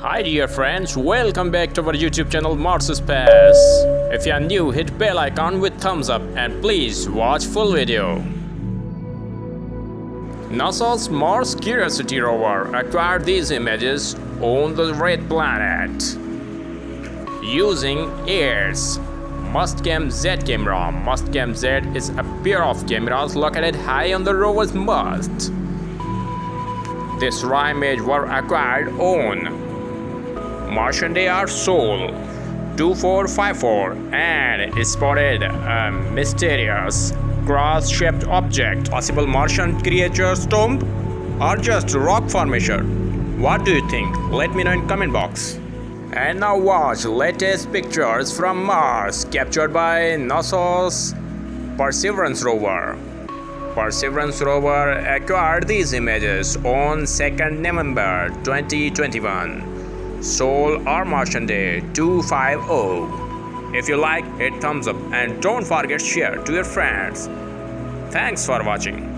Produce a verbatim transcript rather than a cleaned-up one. Hi dear friends, welcome back to our YouTube channel Mastcam z. If you are new, hit bell icon with thumbs up and please watch full video. NASA's Mars Curiosity rover acquired these images on the red planet using its Mastcam z camera. Mastcam z is a pair of cameras located high on the rover's mast. These raw images were acquired on Martian they are Sol two four five four and spotted a mysterious cross-shaped object. Possible Martian creature's tomb or just rock formation? What do you think? Let me know in comment box. And now watch latest pictures from Mars captured by NASA's Perseverance rover. Perseverance rover acquired these images on second November twenty twenty-one. Sol or Martian Day two five zero. If you like, hit thumbs up and don't forget share to your friends. Thanks for watching.